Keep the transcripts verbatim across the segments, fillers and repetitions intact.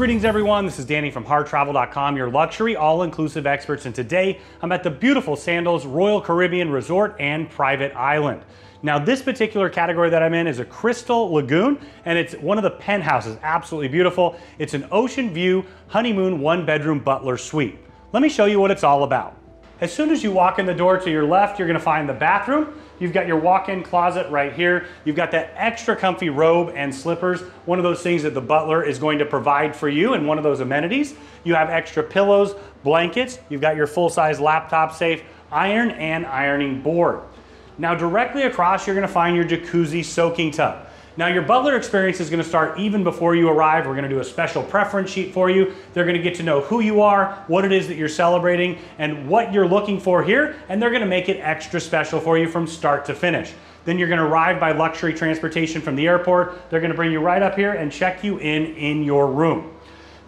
Greetings everyone, this is Danny from harr travel dot com, your luxury all-inclusive experts, and today I'm at the beautiful Sandals Royal Caribbean Resort and Private Island. Now this particular category that I'm in is a Crystal Lagoon, and it's one of the penthouses, absolutely beautiful. It's an ocean view, honeymoon, one-bedroom butler suite. Let me show you what it's all about. As soon as you walk in the door to your left, you're gonna find the bathroom. You've got your walk-in closet right here. You've got that extra comfy robe and slippers, one of those things that the butler is going to provide for you and one of those amenities. You have extra pillows, blankets. You've got your full-size laptop safe, iron and ironing board. Now directly across, you're gonna find your jacuzzi soaking tub. Now your butler experience is gonna start even before you arrive. We're gonna do a special preference sheet for you. They're gonna get to know who you are, what it is that you're celebrating, and what you're looking for here, and they're gonna make it extra special for you from start to finish. Then you're gonna arrive by luxury transportation from the airport. They're gonna bring you right up here and check you in in your room.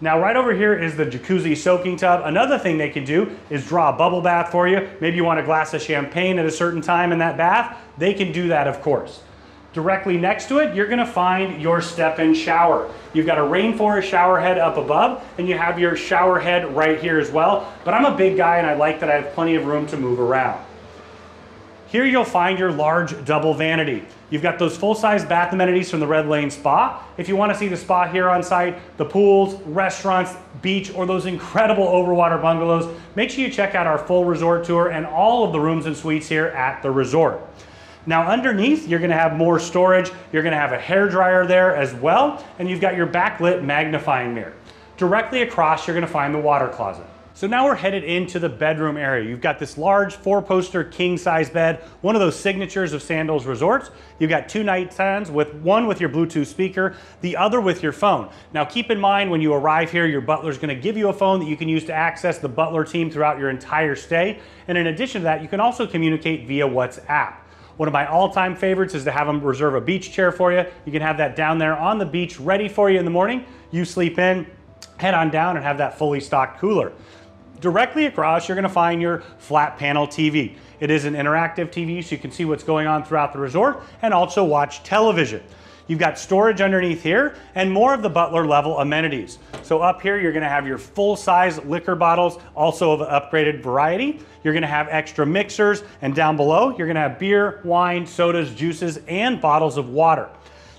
Now right over here is the jacuzzi soaking tub. Another thing they can do is draw a bubble bath for you. Maybe you want a glass of champagne at a certain time in that bath. They can do that, of course. Directly next to it, you're gonna find your step-in shower. You've got a rainforest shower head up above, and you have your shower head right here as well. But I'm a big guy, and I like that I have plenty of room to move around. Here you'll find your large double vanity. You've got those full-size bath amenities from the Red Lane Spa. If you wanna see the spa here on site, the pools, restaurants, beach, or those incredible overwater bungalows, make sure you check out our full resort tour and all of the rooms and suites here at the resort. Now underneath, you're gonna have more storage. You're gonna have a hairdryer there as well, and you've got your backlit magnifying mirror. Directly across, you're gonna find the water closet. So now we're headed into the bedroom area. You've got this large four-poster king-size bed, one of those signatures of Sandals Resorts. You've got two nightstands, with one with your Bluetooth speaker, the other with your phone. Now keep in mind, when you arrive here, your butler's gonna give you a phone that you can use to access the butler team throughout your entire stay. And in addition to that, you can also communicate via WhatsApp. One of my all-time favorites is to have them reserve a beach chair for you. You can have that down there on the beach ready for you in the morning. You sleep in, head on down, and have that fully stocked cooler. Directly across, you're gonna find your flat panel T V. It is an interactive T V, so you can see what's going on throughout the resort and also watch television. You've got storage underneath here and more of the butler level amenities. So up here, you're gonna have your full-size liquor bottles, also of an upgraded variety. You're gonna have extra mixers, and down below, you're gonna have beer, wine, sodas, juices, and bottles of water.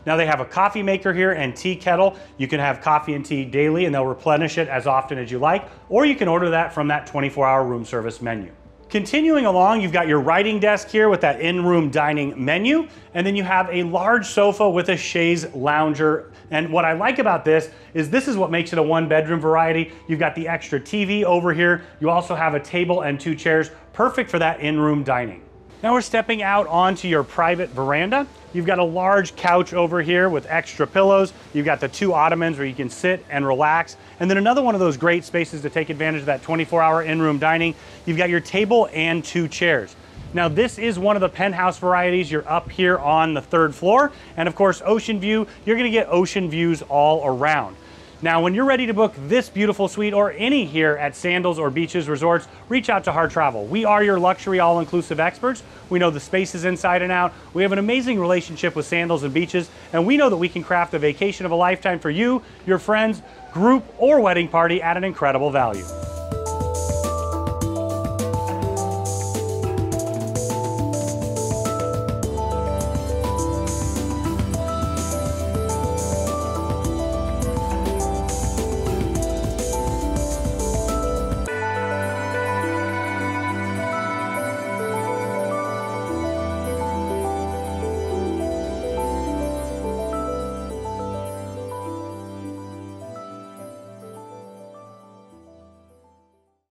Now they have a coffee maker here and tea kettle. You can have coffee and tea daily, and they'll replenish it as often as you like, or you can order that from that twenty-four hour room service menu. Continuing along, you've got your writing desk here with that in-room dining menu, and then you have a large sofa with a chaise lounger. And what I like about this is this is what makes it a one-bedroom variety. You've got the extra T V over here. You also have a table and two chairs, perfect for that in-room dining. Now we're stepping out onto your private veranda. You've got a large couch over here with extra pillows. You've got the two ottomans where you can sit and relax. And then another one of those great spaces to take advantage of that twenty-four hour in-room dining. You've got your table and two chairs. Now this is one of the penthouse varieties. You're up here on the third floor. And of course, ocean view. You're gonna get ocean views all around. Now, when you're ready to book this beautiful suite or any here at Sandals or Beaches Resorts, reach out to Harr Travel. We are your luxury all-inclusive experts. We know the spaces inside and out. We have an amazing relationship with Sandals and Beaches, and we know that we can craft a vacation of a lifetime for you, your friends, group, or wedding party at an incredible value.